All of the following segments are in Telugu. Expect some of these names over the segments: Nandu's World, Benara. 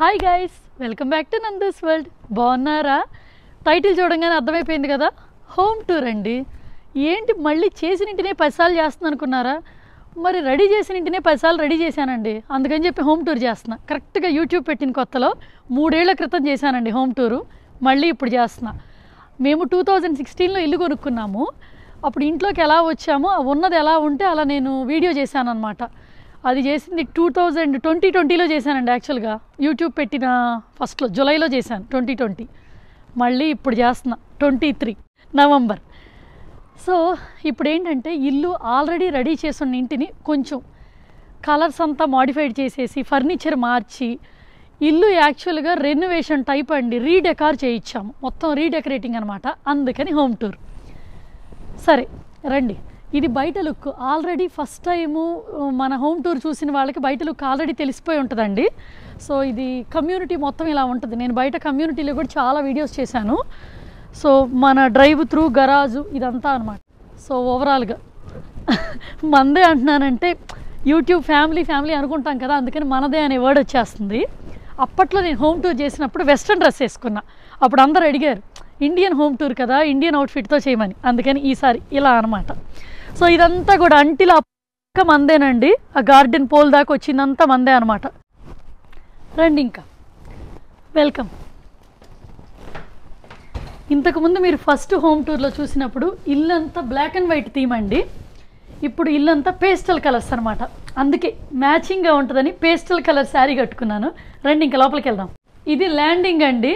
Hi guys, welcome back to Nandu's World. Benara title చూడంగానే అర్థమైపోయింది కదా, హోమ్ టూర్ అండి. ఏంటి మళ్ళీ చేసిన ఇంటినే పైసలు చేస్తున్నాను అనుకున్నారా? మరి రెడీ చేసిన ఇంటినే పైసలు రెడీ చేశానండి, అందుకని చెప్పి హోమ్ టూర్ చేస్తున్నా. కరెక్ట్గా యూట్యూబ్ పెట్టిన కొత్తలో 3 ఏళ్ల క్రితం చేశానండి హోమ్ టూరు, మళ్ళీ ఇప్పుడు చేస్తున్నా. మేము 2016లో ఇల్లు కొనుక్కున్నాము. అప్పుడు ఇంట్లోకి ఎలా వచ్చామో, ఉన్నది ఎలా ఉంటే అలా నేను వీడియో చేశాను అనమాట. అది చేసింది 2020లో చేశానండి. యాక్చువల్గా యూట్యూబ్ పెట్టిన ఫస్ట్లో జూలైలో చేశాను 2020, మళ్ళీ ఇప్పుడు చేస్తున్నా 23 నవంబర్. సో ఇప్పుడు ఏంటంటే ఇల్లు ఆల్రెడీ రెడీ చేసిన ఇంటిని కొంచెం కలర్స్ అంతా మాడిఫైడ్ చేసేసి ఫర్నిచర్ మార్చి ఇల్లు యాక్చువల్గా రెనోవేషన్ టైప్ అండి, రీడెకార్ చేయించాము, మొత్తం రీడెకరేటింగ్ అనమాట. అందుకని హోమ్ టూర్. సరే రండి, ఇది బయట లుక్. ఆల్రెడీ ఫస్ట్ టైము మన హోమ్ టూర్ చూసిన వాళ్ళకి బయట లుక్ ఆల్రెడీ తెలిసిపోయి ఉంటుందండి. సో ఇది కమ్యూనిటీ మొత్తం ఇలా ఉంటుంది. నేను బయట కమ్యూనిటీలో కూడా చాలా వీడియోస్ చేశాను. సో మన డ్రైవ్ త్రూ గరాజు ఇదంతా అనమాట. సో ఓవరాల్గా మనదే అంటున్నానంటే యూట్యూబ్ ఫ్యామిలీ ఫ్యామిలీ అనుకుంటాం కదా, అందుకని మనదే అనే వర్డ్ వచ్చేస్తుంది. అప్పట్లో నేను హోమ్ టూర్ చేసినప్పుడు వెస్ట్రన్ డ్రెస్ వేసుకున్నా. అప్పుడు అందరూ అడిగారు ఇండియన్ హోమ్ టూర్ కదా ఇండియన్ అవుట్ఫిట్తో చేయమని, అందుకని ఈసారి ఇలా అనమాట. సో ఇదంతా కూడా అంటిల అప్పక మందేనండి. ఆ గార్డెన్ పోల్ దాకా వచ్చిందంతా మందే అనమాట. రండి ఇంకా వెల్కమ్. ఇంతకుముందు మీరు ఫస్ట్ హోమ్ టూర్లో చూసినప్పుడు ఇల్లంతా బ్లాక్ అండ్ వైట్ థీమ్ అండి. ఇప్పుడు ఇల్లంతా పేస్టల్ కలర్స్ అనమాట. అందుకే మ్యాచింగ్గా ఉంటుందని పేస్టల్ కలర్ శారీ కట్టుకున్నాను. రండి ఇంకా లోపలికి వెళ్దాం. ఇది ల్యాండింగ్ అండి.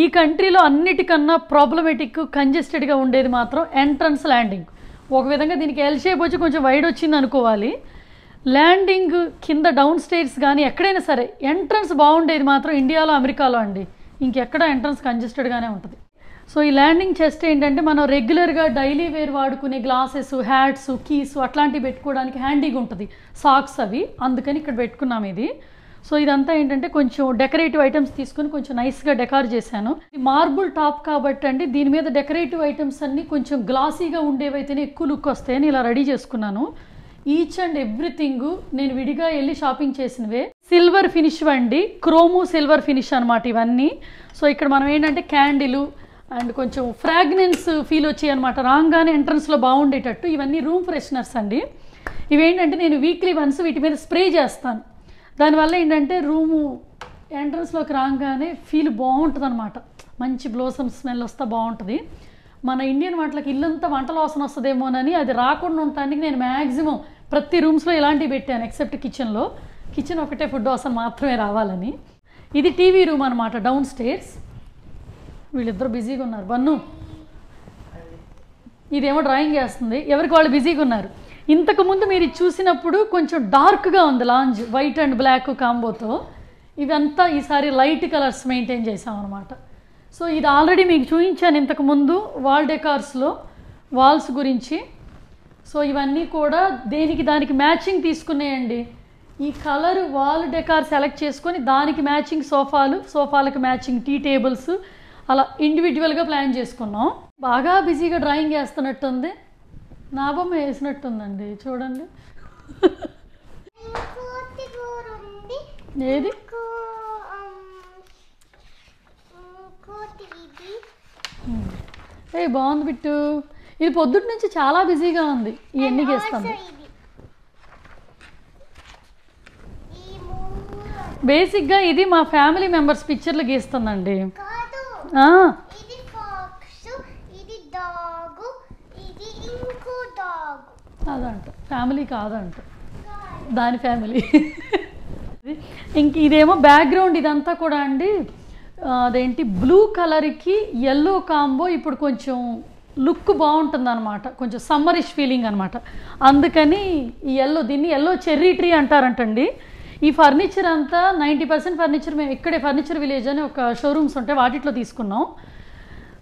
ఈ కంట్రీలో అన్నిటికన్నా ప్రాబ్లమేటిక్ కంజెస్టెడ్గా ఉండేది మాత్రం ఎంట్రన్స్ ల్యాండింగ్. ఒక విధంగా దీనికి ఎల్ షేప్ వచ్చి కొంచెం వైడ్ వచ్చింది అనుకోవాలి. ల్యాండింగ్ కింద డౌన్ స్టేర్స్ కానీ ఎక్కడైనా సరే ఎంట్రన్స్ బాగుండేది మాత్రం ఇండియాలో, అమెరికాలో అండి. ఇంకెక్కడ ఎంట్రన్స్ కంజెస్టెడ్గానే ఉంటుంది. సో ఈ ల్యాండింగ్ చేస్తే ఏంటంటే మనం రెగ్యులర్గా డైలీ వేర్ వాడుకునే గ్లాసెస్, హ్యాట్స్, కీస్ అట్లాంటివి పెట్టుకోవడానికి హ్యాండీగా ఉంటుంది, సాక్స్ అవి, అందుకని ఇక్కడ పెట్టుకున్నాం ఇది. సో ఇదంతా ఏంటంటే కొంచెం డెకరేటివ్ ఐటమ్స్ తీసుకొని కొంచెం నైస్గా డెకార్ చేశాను. మార్బుల్ టాప్ కాబట్టి అండి దీని మీద డెకరేటివ్ ఐటమ్స్ అన్నీ కొంచెం గ్లాసీగా ఉండేవైతేనే ఎక్కువ లుక్ వస్తాయని ఇలా రెడీ చేసుకున్నాను. ఈచ్ అండ్ ఎవ్రీథింగ్ నేను విడిగా వెళ్ళి షాపింగ్ చేసినవే. సిల్వర్ ఫినిష్ అండి, క్రోము సిల్వర్ ఫినిష్ అనమాట ఇవన్నీ. సో ఇక్కడ మనం ఏంటంటే క్యాండిలు అండ్ కొంచెం ఫ్రాగ్రెన్స్ ఫీల్ వచ్చాయి అనమాట రాగానే ఎంట్రన్స్లో బాగుండేటట్టు. ఇవన్నీ రూమ్ ఫ్రెషనర్స్ అండి. ఇవేంటంటే నేను వీక్లీ వన్స్ వీటి మీద స్ప్రే చేస్తాను. దానివల్ల ఏంటంటే రూము ఎంట్రన్స్లోకి రాగానే ఫీల్ బాగుంటుంది అనమాట. మంచి బ్లోసమ్ స్మెల్ వస్తే బాగుంటుంది. మన ఇండియన్ వంటలకు ఇల్లంతా వంట వాసన వస్తుందేమోనని అది రాకుండా ఉండటానికి నేను మ్యాక్సిమం ప్రతి రూమ్స్లో ఇలాంటివి పెట్టాను, ఎక్సెప్ట్ కిచెన్లో. కిచెన్ ఒకటే ఫుడ్ వాసన మాత్రమే రావాలని. ఇది టీవీ రూమ్ అనమాట డౌన్ స్టేర్స్. వీళ్ళిద్దరు బిజీగా ఉన్నారు. బన్ను ఇదేమో డ్రాయింగ్ చేస్తుంది. ఎవరికి వాళ్ళు బిజీగా ఉన్నారు. ఇంతకుముందు మీరు చూసినప్పుడు కొంచెం డార్క్గా ఉంది లాంజ్, వైట్ అండ్ బ్లాక్ కాంబోతో. ఇవంతా ఈసారి లైట్ కలర్స్ మెయింటైన్ చేసామన్నమాట. సో ఇది ఆల్రెడీ మీకు చూపించాను ఇంతకుముందు వాల్ డెకార్స్లో వాల్స్ గురించి. సో ఇవన్నీ కూడా దేనికి దానికి మ్యాచింగ్ తీసుకున్నాయండి. ఈ కలర్ వాల్ డెకార్ సెలెక్ట్ చేసుకొని దానికి మ్యాచింగ్ సోఫాలు, సోఫాలకు మ్యాచింగ్ టీ టేబుల్స్, అలా ఇండివిజువల్గా ప్లాన్ చేసుకున్నాం. బాగా బిజీగా డ్రాయింగ్ వేస్తున్నట్టుంది. నా బొమ్మ వేసినట్టుందండి చూడండి. ఏది ఏ బాగుంది బిట్టు. ఇది పొద్దుటి నుంచి చాలా బిజీగా ఉంది. ఇవన్నీ చేస్తాను. బేసిక్గా ఇది మా ఫ్యామిలీ మెంబర్స్ పిక్చర్లు గీస్తుందండి. అదంట ఫ్యామిలీ కాదంట దాని ఫ్యామిలీ. ఇంక ఇదేమో బ్యాక్గ్రౌండ్ ఇదంతా కూడా అండి. అదేంటి బ్లూ కలర్కి ఎల్లో కాంబో ఇప్పుడు కొంచెం లుక్ బాగుంటుందన్నమాట, కొంచెం సమ్మరిష్ ఫీలింగ్ అనమాట. అందుకని ఈ ఎల్లో, దీన్ని ఎల్లో చెర్రీ ట్రీ అంటారంటండి. ఈ ఫర్నిచర్ అంతా 90% ఫర్నిచర్ మేము ఇక్కడే ఫర్నిచర్ విలేజ్ అని ఒక షోరూమ్స్ ఉంటాయి వాటిలో తీసుకున్నాం.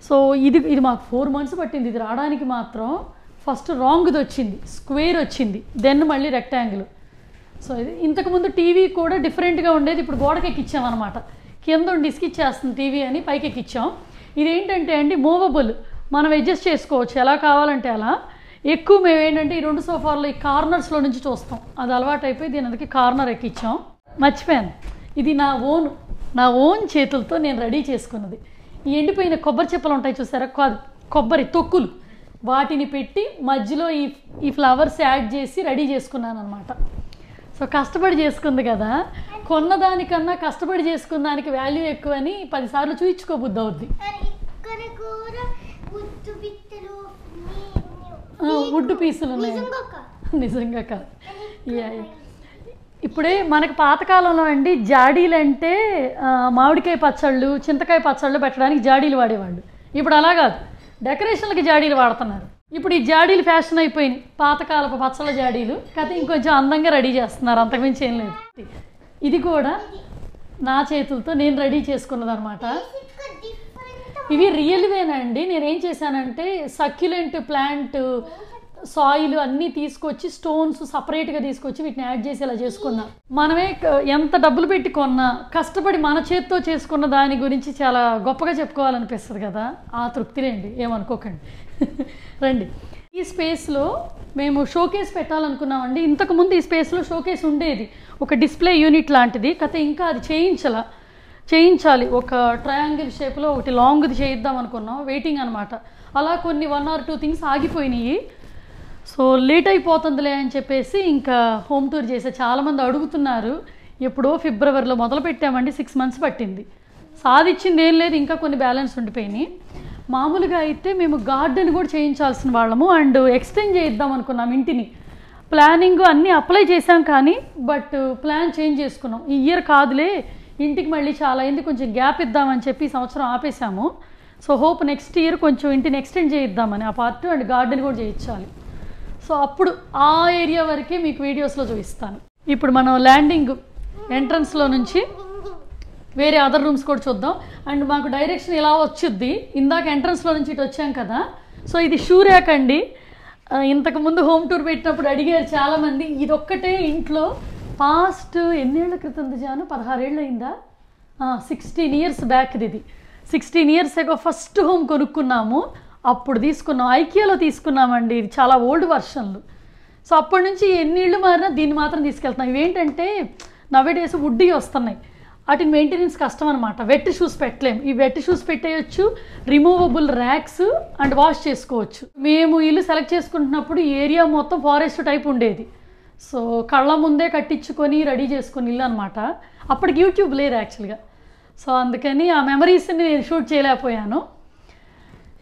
సో ఇది మాకు 4 months పట్టింది ఇది రావడానికి మాత్రం. ఫస్ట్ రాంగ్ది వచ్చింది, స్క్వేర్ వచ్చింది, దెన్ మళ్ళీ రెక్టాంగిల్. సో ఇది ఇంతకుముందు టీవీ కూడా డిఫరెంట్గా ఉండేది, ఇప్పుడు గోడకి ఎక్కిచ్చాం అనమాట. కింద డిస్కిచ్చేస్తుంది టీవీ అని పైకి ఎక్కిచ్చాం. ఇదేంటంటే అండి మూవబుల్, మనం అడ్జస్ట్ చేసుకోవచ్చు ఎలా కావాలంటే అలా. ఎక్కువ మేము ఏంటంటే ఈ రెండు సోఫాల్లో ఈ కార్నర్స్లో నుంచి చూస్తాం, అది అలవాటు అయిపోయి దీని అందుకే కార్నర్ ఎక్కించాం. మర్చిపోయాను, ఇది నా ఓన్ చేతులతో నేను రెడీ చేసుకున్నది. ఈ ఎండిపోయిన కొబ్బరి చెప్పులు ఉంటాయి చూసారా, కొబ్బరి తొక్కులు, వాటిని పెట్టి మధ్యలో ఈ ఫ్లవర్స్ యాడ్ చేసి రెడీ చేసుకున్నాను అనమాట. సో కష్టపడి చేసుకుంది కదా, కొన్నదానికన్నా కష్టపడి చేసుకున్న దానికి వాల్యూ ఎక్కువని 10 సార్లు చూయించుకోబుద్ది అవుద్ది. వుడ్ పీసులు ఉన్నాయి నిజంగా కాదు. ఇప్పుడే మనకు పాతకాలంలో అండి జాడీలు అంటే మామిడికాయ పచ్చళ్ళు, చింతకాయ పచ్చళ్ళు పెట్టడానికి జాడీలు వాడేవాళ్ళు. ఇప్పుడు అలా కాదు, డెకరేషన్లకి జాడీలు వాడుతున్నారు. ఇప్పుడు ఈ జాడీలు ఫ్యాషన్ అయిపోయినాయి, పాతకాలపు పచ్చళ్ళ జాడీలు కాకపోతే ఇంకొంచెం అందంగా రెడీ చేస్తున్నారు, అంతకుమించి ఏం లేదు. ఇది కూడా నా చేతులతో నేను రెడీ చేసుకున్నదనమాట. ఇవి రియల్వేనండి. నేనేం చేశానంటే సక్యులెంట్ ప్లాంట్ సాయిల్ అన్నీ తీసుకొచ్చి స్టోన్స్ సపరేట్గా తీసుకొచ్చి వీటిని యాడ్ చేసి ఇలా చేసుకున్నాం. మనమే ఎంత డబ్బులు పెట్టి కొన్నా కష్టపడి మన చేత్తో చేసుకున్న దాని గురించి చాలా గొప్పగా చెప్పుకోవాలనిపిస్తుంది కదా, ఆ తృప్తిలేండి, ఏమనుకోకండి. రండి, ఈ స్పేస్లో మేము షోకేస్ పెట్టాలనుకున్నామండి. ఇంతకుముందు ఈ స్పేస్లో షోకేస్ ఉండేది, ఒక డిస్ప్లే యూనిట్ లాంటిది కదా, ఇంకా అది చేయించాలి. ఒక ట్రయాంగిల్ షేప్లో ఒకటి లాంగ్ది చేయిద్దాం అనుకున్నాం, వెయిటింగ్ అనమాట. అలా కొన్ని 1 or 2 థింగ్స్ ఆగిపోయినాయి. సో లేట్ అయిపోతుందిలే అని చెప్పేసి ఇంకా హోమ్ టూర్ చేసే చాలామంది అడుగుతున్నారు. ఎప్పుడో ఫిబ్రవరిలో మొదలు పెట్టామండి, 6 months పట్టింది. సాధించింది ఏం లేదు, ఇంకా కొన్ని బ్యాలెన్స్ ఉండిపోయినాయి. మామూలుగా అయితే మేము గార్డెన్ కూడా చేయించాల్సిన వాళ్ళము అండ్ ఎక్స్టెండ్ చేయిద్దాం అనుకున్నాం ఇంటిని. ప్లానింగ్ అన్నీ అప్లై చేసాం కానీ బట్ ప్లాన్ చేంజ్ చేసుకున్నాం, ఈ ఇయర్ కాదులే, ఇంటికి మళ్ళీ చాలా అయింది కొంచెం గ్యాప్ ఇద్దామని చెప్పి ఈ సంవత్సరం ఆపేసాము. సో హోప్ నెక్స్ట్ ఇయర్ కొంచెం ఇంటిని ఎక్స్టెండ్ చేయిద్దామని, ఆ పార్ట్ అండ్ గార్డెన్ కూడా చేయించాలి. సో అప్పుడు ఆ ఏరియా వరకే మీకు వీడియోస్లో చూపిస్తాను. ఇప్పుడు మనం ల్యాండింగ్ ఎంట్రన్స్లో నుంచి వేరే అదర్ రూమ్స్ కూడా చూద్దాం. అండ్ మాకు డైరెక్షన్ ఇలా వచ్చిద్ది, ఇందాక ఎంట్రన్స్లో నుంచి ఇటు వచ్చాం కదా. సో ఇది షూర్యాక్ అండి. ఇంతకుముందు హోమ్ టూర్ పెట్టినప్పుడు అడిగారు చాలామంది, ఇదొక్కటే ఇంట్లో పాస్ట్ ఎన్నేళ్ల క్రితం జాను, 16 ఏళ్ళు అయిందా, 16 years బ్యాక్ ఇది. 16 years ఏగో ఫస్ట్ హోమ్ కొనుక్కున్నాము, అప్పుడు తీసుకున్నాం, ఐకియాలో తీసుకున్నామండి. ఇది చాలా ఓల్డ్ వర్షన్లు. సో అప్పటి నుంచి ఎన్నిళ్ళు మారినా దీన్ని మాత్రం తీసుకెళ్తున్నాం. ఇవేంటంటే నవ్వేడేసి వుడ్డీ వస్తున్నాయి, వాటిని మెయింటెనెన్స్ కష్టం అనమాట. వెట్ షూస్ పెట్టలేము, ఈ వెట్ షూస్ పెట్టేయచ్చు, రిమూవబుల్ ర్యాక్స్ అండ్ వాష్ చేసుకోవచ్చు. మేము ఇల్లు సెలెక్ట్ చేసుకుంటున్నప్పుడు ఏరియా మొత్తం ఫారెస్ట్ టైప్ ఉండేది. సో కళ్ళ ముందే కట్టించుకొని రెడీ చేసుకుని ఇల్లు అనమాట. అప్పటికి యూట్యూబ్ లేదు యాక్చువల్గా, సో అందుకని ఆ మెమరీస్ని నేను షూట్ చేయలేకపోయాను.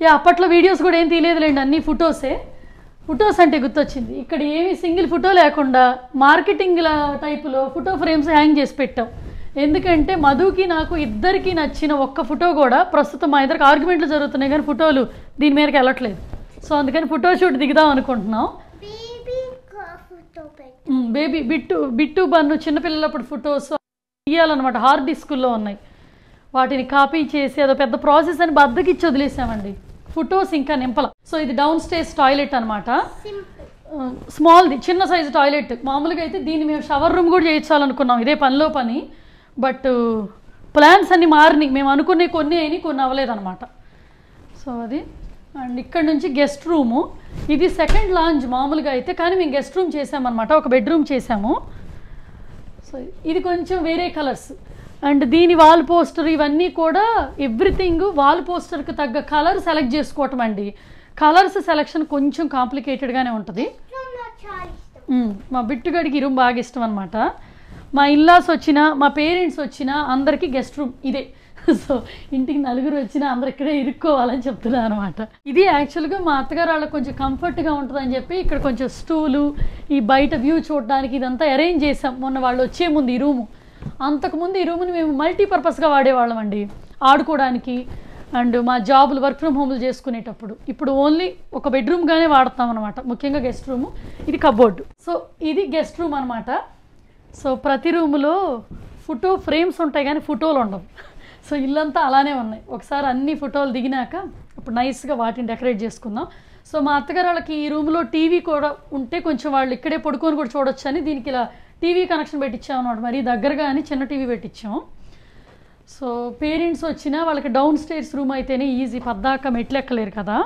యా అప్పట్లో వీడియోస్ కూడా ఏం తీయలేదులేండి, అన్నీ ఫొటోస్ అంటే గుర్తొచ్చింది. ఇక్కడ ఏమి సింగిల్ ఫోటో లేకుండా మార్కెటింగ్ల టైపులో ఫోటో ఫ్రేమ్స్ హ్యాంగ్ చేసి పెట్టాం. ఎందుకంటే మధుకి నాకు ఇద్దరికి నచ్చిన ఒక్క ఫోటో కూడా ప్రస్తుతం, మా ఇద్దరికి ఆర్గ్యుమెంట్లు జరుగుతున్నాయి కానీ ఫోటోలు దీని మీదకి వెళ్ళట్లేదు. సో అందుకని ఫోటో షూట్ దిగుదాం అనుకుంటున్నాం. బేబీ బిట్టు బన్ను చిన్నపిల్లలప్పుడు ఫొటోస్ తీయాలన్నమాట, హార్డ్ డిస్కుల్లో ఉన్నాయి, వాటిని కాపీ చేసి అదో పెద్ద ప్రాసెస్ అని బద్దకిచ్చి వదిలేసామండి. ఫొటోస్ ఇంకా నింపల. సో ఇది డౌన్ స్టేజ్ టాయిలెట్ అనమాట, స్మాల్ది, చిన్న సైజు టాయిలెట్. మామూలుగా అయితే దీన్ని మేము షవర్ రూమ్ కూడా చేయించాలనుకున్నాం, ఇదే పనిలో పని. బట్ ప్లాన్స్ అన్ని మారినాయి, మేము అనుకునే కొన్ని అయినాయి, కొన్ని అవ్వలేదన్నమాట. సో అది. అండ్ ఇక్కడ నుంచి గెస్ట్ రూము, ఇది సెకండ్ లాంజ్ మామూలుగా అయితే, కానీ మేము గెస్ట్ రూమ్ చేసామన్నమాట, ఒక బెడ్రూమ్ చేసాము. సో ఇది కొంచెం వేరే కలర్స్ అండ్ దీని వాల్ పోస్టర్ ఇవన్నీ కూడా ఎవ్రీథింగ్ వాల్ పోస్టర్కి తగ్గ కలర్ సెలెక్ట్ చేసుకోవటం అండి. కలర్స్ సెలెక్షన్ కొంచెం కాంప్లికేటెడ్గానే ఉంటుంది. మా బిట్టుగడికి ఈ రూమ్ బాగా ఇష్టం అనమాట. మా ఇల్లాస్ వచ్చినా మా పేరెంట్స్ వచ్చినా అందరికీ గెస్ట్ రూమ్ ఇదే. సో ఇంటికి నలుగురు వచ్చినా అందరు ఇక్కడే ఇరుక్కోవాలని చెప్తున్నారు అనమాట. ఇది యాక్చువల్గా మా అత్తగారు వాళ్ళకి కొంచెం కంఫర్ట్గా ఉంటుందని చెప్పి ఇక్కడ కొంచెం స్టూలు, ఈ బయట వ్యూ చూడడానికి ఇదంతా అరేంజ్ చేసాం. మొన్న వాళ్ళు వచ్చే ముందు ఈ రూము, అంతకుముందు ఈ రూమ్ని మేము మల్టీపర్పస్గా వాడేవాళ్ళం అండి, ఆడుకోవడానికి అండ్ మా జాబులు వర్క్ ఫ్రమ్ హోమ్లు చేసుకునేటప్పుడు. ఇప్పుడు ఓన్లీ ఒక బెడ్రూమ్గానే వాడతాం అనమాట, ముఖ్యంగా గెస్ట్ రూము. ఇది కబోర్డు. సో ఇది గెస్ట్ రూమ్ అనమాట. సో ప్రతి రూములో ఫోటో ఫ్రేమ్స్ ఉంటాయి కానీ ఫోటోలు ఉండవు. సో ఇల్లంతా అలానే ఉన్నాయి. ఒకసారి అన్ని ఫోటోలు దిగినాక ఇప్పుడు నైస్గా వాటిని డెకరేట్ చేసుకుందాం. సో మా అత్తగారు వాళ్ళకి ఈ రూమ్లో టీవీ కూడా ఉంటే కొంచెం వాళ్ళు ఇక్కడే పడుకొని కూడా చూడొచ్చు అని దీనికి ఇలా టీవీ కనెక్షన్ పెట్టించాం అనమాట, మరీ దగ్గరగా అని చిన్న టీవీ పెట్టించాము. సో పేరెంట్స్ వచ్చినా వాళ్ళకి డౌన్ స్టేర్స్ రూమ్ అయితేనే ఈజీ, పద్దాక మెట్లు ఎక్కలేరు కదా.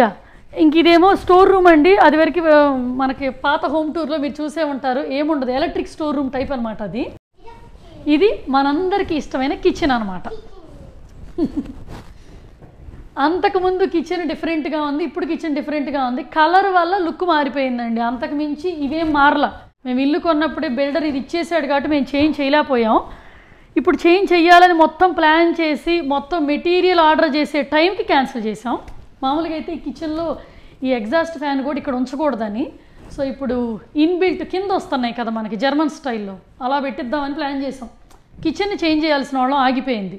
యా ఇంకిదేమో స్టోర్ రూమ్ అండి. అది వరకు మనకి పాత హోమ్ టూర్ లో మీరు చూసే ఉంటారు. ఏముండదు, ఎలక్ట్రిక్ స్టోర్ రూమ్ టైప్ అన్నమాట అది. ఇది మనందరికీ ఇష్టమైన కిచెన్ అన్నమాట. అంతకుముందు కిచెన్ డిఫరెంట్ గా ఉంది, ఇప్పుడు కిచెన్ డిఫరెంట్ గా ఉంది. కలర్ వల్ల లుక్ మారిపోయిందండి, అంతకు మించి ఇవేం మారలా. మేము ఇల్లు కొన్నప్పుడే బిల్డర్ ఇది ఇచ్చేసాడు కాబట్టి మేము చేంజ్ చేయలేకపోయాం. ఇప్పుడు చేంజ్ చేయాలని మొత్తం ప్లాన్ చేసి మొత్తం మెటీరియల్ ఆర్డర్ చేసే టైంకి క్యాన్సిల్ చేసాం. మామూలుగా అయితే ఈ కిచెన్లో ఈ ఎగ్జాస్ట్ ఫ్యాన్ కూడా ఇక్కడ ఉంచకూడదని, సో ఇప్పుడు ఇన్బిల్ట్ కింద వస్తున్నాయి కదా మనకి జర్మన్ స్టైల్లో, అలా పెట్టిద్దామని ప్లాన్ చేసాం. కిచెన్ని చేంజ్ చేయాల్సిన వాళ్ళం ఆగిపోయింది,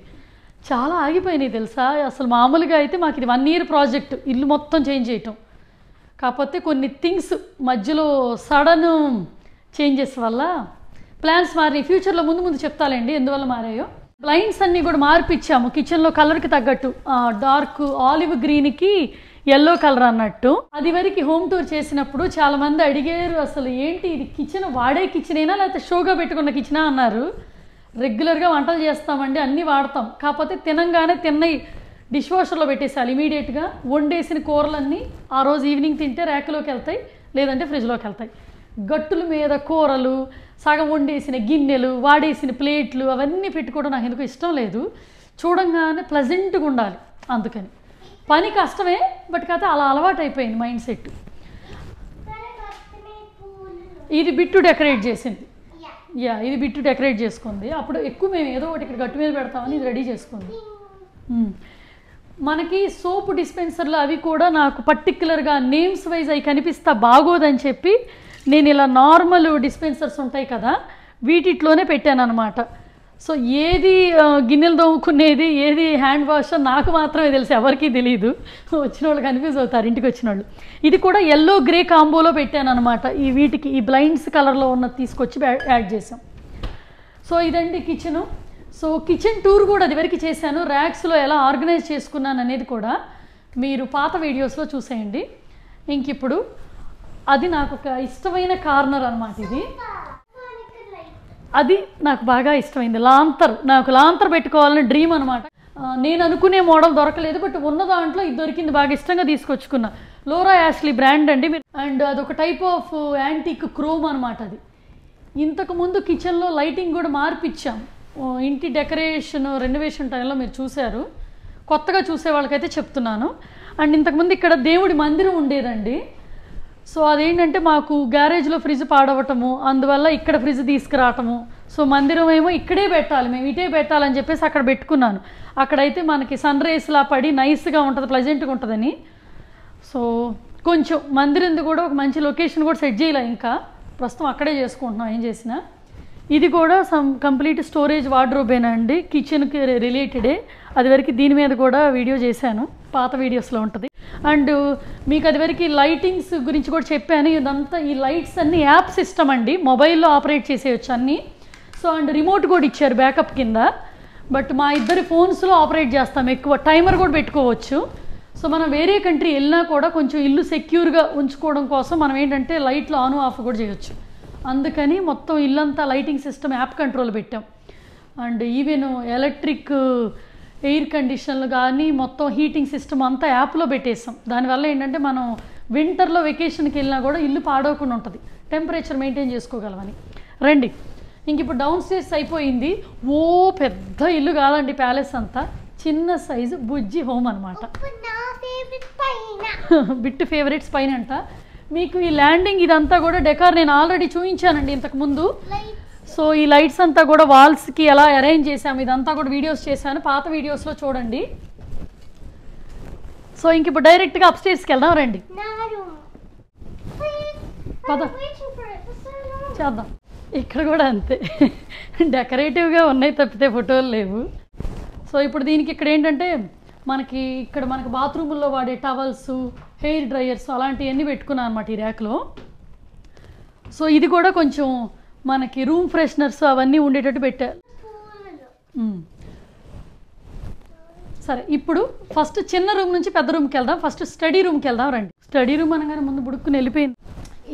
చాలా ఆగిపోయినాయి తెలుసా. అసలు మామూలుగా అయితే మాకు ఇది 1 year ప్రాజెక్ట్ ఇల్లు మొత్తం చేంజ్ చేయటం. కాకపోతే కొన్ని థింగ్స్ మధ్యలో సడన్ చేంజెస్ వల్ల ప్లాన్స్ మారి ఫ్యూచర్లో ముందు చెప్తాలండి ఎందువల్ల మారాయో. బ్లైండ్స్ అన్నీ కూడా మార్పిచ్చాము కిచెన్లో కలర్కి తగ్గట్టు, డార్క్ ఆలివ్ గ్రీన్కి ఎల్లో కలర్ అన్నట్టు. అది వరకు హోమ్ టూర్ చేసినప్పుడు చాలామంది అడిగారు, అసలు ఏంటి ఇది కిచెన్ వాడే కిచెనేనా లేకపోతే షోగా పెట్టుకున్న కిచెనా అన్నారు. రెగ్యులర్గా వంటలు చేస్తామండి, అన్నీ వాడతాం. కాకపోతే తినంగానే తిన్నవి డిష్ వాషర్లో పెట్టేసాలి ఇమీడియట్గా. వండేసిన కూరలన్నీ ఆ రోజు ఈవినింగ్ తింటే ర్యాక్లోకి వెళ్తాయి, లేదంటే ఫ్రిడ్జ్లోకి వెళ్తాయి. గట్టుల మీద కూరలు, సగం వండేసిన గిన్నెలు, వాడేసిన ప్లేట్లు అవన్నీ పెట్టుకోవడం నాకు ఎందుకు ఇష్టం లేదు. చూడంగానే ప్లెజెంట్గా ఉండాలి, అందుకని. పని కష్టమే బట్ కాదు, అలా అలవాటు అయిపోయింది మైండ్ సెట్. ఇది బిట్టు డెకరేట్ చేసింది, ఇది బిట్టు డెకరేట్ చేసుకుంది. అప్పుడు ఎక్కువ మేము ఏదో ఒకటి ఇక్కడ గట్టు మీద పెడతామని ఇది రెడీ చేసుకుంది. మనకి సోపు డిస్పెన్సర్లు అవి కూడా నాకు పర్టిక్యులర్గా నేమ్స్ వైజ్ అవి కనిపిస్తా బాగోదని చెప్పి నేను ఇలా నార్మల్ డిస్పెన్సర్స్ ఉంటాయి కదా వీటిలోనే పెట్టాను అనమాట. సో ఏది గిన్నెలు దోముకునేది, ఏది హ్యాండ్ వాష్ నాకు మాత్రమే తెలుసు, ఎవరికీ తెలియదు. వచ్చిన వాళ్ళు కన్ఫ్యూజ్ అవుతారు ఇంటికి వచ్చిన వాళ్ళు. ఇది కూడా ఎల్లో గ్రే కాంబోలో పెట్టాను అనమాట. ఈ వీటికి ఈ బ్లైండ్స్ కలర్లో ఉన్న తీసుకొచ్చి యాడ్ చేసాం. సో ఇదండి కిచెను. సో కిచెన్ టూర్ కూడా అది వరకు చేశాను. ర్యాక్స్లో ఎలా ఆర్గనైజ్ చేసుకున్నాను అనేది కూడా మీరు పాత వీడియోస్లో చూసేయండి. ఇంక ఇప్పుడు అది నాకు ఒక ఇష్టమైన కార్నర్ అన్నమాట. ఇది అది నాకు బాగా ఇష్టమైంది లాంతర్. నాకు లాంతర్ పెట్టుకోవాలని డ్రీమ్ అనమాట. నేను అనుకునే మోడల్ దొరకలేదు, బట్ ఉన్న దాంట్లో ఇది దొరికింది. బాగా ఇష్టంగా తీసుకొచ్చుకున్నా. లోరా యాష్లీ బ్రాండ్ అండి. అండ్ అదొక టైప్ ఆఫ్ యాంటిక్ క్రోమ్ అనమాట అది. ఇంతకుముందు కిచెన్లో లైటింగ్ కూడా మార్పిచ్చాం. ఇంటి డెకరేషన్ రెనోవేషన్ టైంలో మీరు చూశారు, కొత్తగా చూసే వాళ్ళకైతే చెప్తున్నాను. అండ్ ఇంతకుముందు ఇక్కడ దేవుడి మందిరం ఉండేదండి. సో అదేంటంటే మాకు గ్యారేజ్లో ఫ్రిడ్జ్ పాడవటము, అందువల్ల ఇక్కడ ఫ్రిడ్జ్ తీసుకురావటము. సో మందిరం ఏమో ఇక్కడే పెట్టాలి, మేము ఇటే పెట్టాలని చెప్పేసి అక్కడ పెట్టుకున్నాను. అక్కడైతే మనకి సన్ రేస్లా పడి నైస్గా ఉంటుంది, ప్లెజెంట్గా ఉంటుందని. సో కొంచెం మందిరంది కూడా ఒక మంచి లొకేషన్ కూడా సెట్ చేయలే, ఇంకా ప్రస్తుతం అక్కడే చేసుకుంటున్నాం ఏం చేసినా. ఇది కూడా కంప్లీట్ స్టోరేజ్ వార్డ్రోబేనా అండి, కిచెన్కి రిలేటెడే. అదివరకు దీని మీద కూడా వీడియో చేశాను, పాత వీడియోస్లో ఉంటుంది. అండ్ మీకు అదివరకు లైటింగ్స్ గురించి కూడా చెప్పాను. ఇదంతా ఈ లైట్స్ అన్ని యాప్ సిస్టమ్ అండి, మొబైల్లో ఆపరేట్ చేసేయచ్చు అన్నీ. సో అండ్ రిమోట్ కూడా ఇచ్చారు బ్యాకప్ కింద, బట్ మా ఇద్దరి ఫోన్స్లో ఆపరేట్ చేస్తాం ఎక్కువ. టైమర్ కూడా పెట్టుకోవచ్చు. సో మనం వేరే కంట్రీ వెళ్ళినా కూడా కొంచెం ఇల్లు సెక్యూర్గా ఉంచుకోవడం కోసం మనం ఏంటంటే లైట్లు ఆన్ ఆఫ్ కూడా చేయొచ్చు. అందుకని మొత్తం ఇల్లంతా లైటింగ్ సిస్టమ్ యాప్ కంట్రోల్ పెట్టాం. అండ్ ఈవెన్ ఎలక్ట్రిక్ ఎయిర్ కండిషన్లు కానీ మొత్తం హీటింగ్ సిస్టమ్ అంతా యాప్లో పెట్టేసాం. దానివల్ల ఏంటంటే మనం వింటర్లో వెకేషన్కి వెళ్ళినా కూడా ఇల్లు పాడవకుండా ఉంటుంది, టెంపరేచర్ మెయింటైన్ చేసుకోగలమని. రండి ఇంక ఇప్పుడు డౌన్ స్టేర్స్ అయిపోయింది. ఓ పెద్ద ఇల్లు కాదండి ప్యాలెస్ అంతా, చిన్న సైజు బుజ్జి హోమ్ అనమాట. బిట్టు ఫేవరెట్స్ పైన అంట మీకు ఈ ల్యాండింగ్ ఇదంతా కూడా డెకార్ నేను ఆల్రెడీ చూపించానండి ఇంతకుముందు. సో ఈ లైట్స్ అంతా కూడా వాల్స్కి ఎలా అరేంజ్ చేసాము ఇదంతా కూడా వీడియోస్ చేశాను, పాత వీడియోస్లో చూడండి. సో ఇంక ఇప్పుడు డైరెక్ట్గా అప్స్టేర్స్కి వెళ్దాం రండి, పద చేద్దాం. ఇక్కడ కూడా అంతే డెకరేటివ్గా ఉన్నాయి తప్పితే ఫోటోలు లేవు. సో ఇప్పుడు దీనికి ఇక్కడ ఏంటంటే మనకి ఇక్కడ మనకి బాత్రూముల్లో వాడే టవల్స్, హెయిర్ డ్రయర్స్ అలాంటివన్నీ పెట్టుకున్నాను అనమాట ఈ ర్యాక్లో. సో ఇది కూడా కొంచెం మనకి రూమ్ ఫ్రెషనర్స్ అవన్నీ ఉండేటట్టు పెట్టా. సరే ఇప్పుడు ఫస్ట్ చిన్న రూమ్ నుంచి పెద్ద రూమ్కి వెళ్దాం. ఫస్ట్ స్టడీ రూమ్కి వెళ్దాం రండి. స్టడీ రూమ్ అనగానే ముందు బుడుక్కుని వెళ్ళిపోయింది.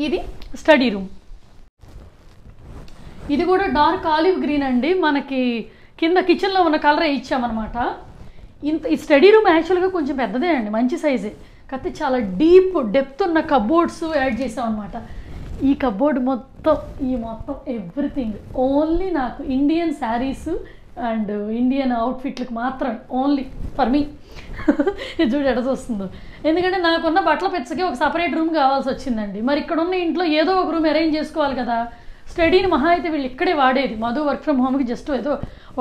ఇది స్టడీ రూమ్. ఇది కూడా డార్క్ ఆలివ్ గ్రీన్ అండి. మనకి కింద కిచెన్లో ఉన్న కలరే ఇచ్చామన్నమాట. ఇంత ఈ స్టడీ రూమ్ యాక్చువల్గా కొంచెం పెద్దదే అండి, మంచి సైజే. కత్తి చాలా డీప్ డెప్త్ ఉన్న కబోర్డ్స్ యాడ్ చేసాం అన్నమాట. ఈ కబోర్డ్ మొత్తం ఎవ్రీథింగ్ ఓన్లీ నాకు ఇండియన్ శారీస్ అండ్ ఇండియన్ అవుట్ఫిట్లకు మాత్రం ఓన్లీ ఫర్ మీ. చూడు ఎడస్ వస్తుందో, ఎందుకంటే నాకున్న బట్టల పెచ్చకి ఒక సపరేట్ రూమ్ కావాల్సి వచ్చిందండి. మరి ఇక్కడ ఉన్న ఇంట్లో ఏదో ఒక రూమ్ అరేంజ్ చేసుకోవాలి కదా. స్టడీని మహా అయితే వీళ్ళు ఇక్కడే వాడేది. మధు వర్క్ ఫ్రమ్ హోమ్కి జస్ట్ ఏదో